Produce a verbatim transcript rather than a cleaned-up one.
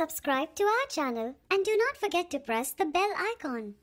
Subscribe to our channel and do not forget to press the bell icon.